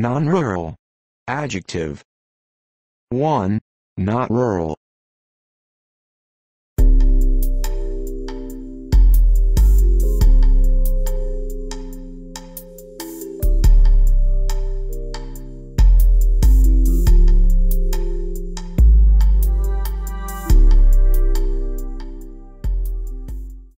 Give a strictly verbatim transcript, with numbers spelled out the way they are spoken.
Non-rural. Adjective. one. Not rural.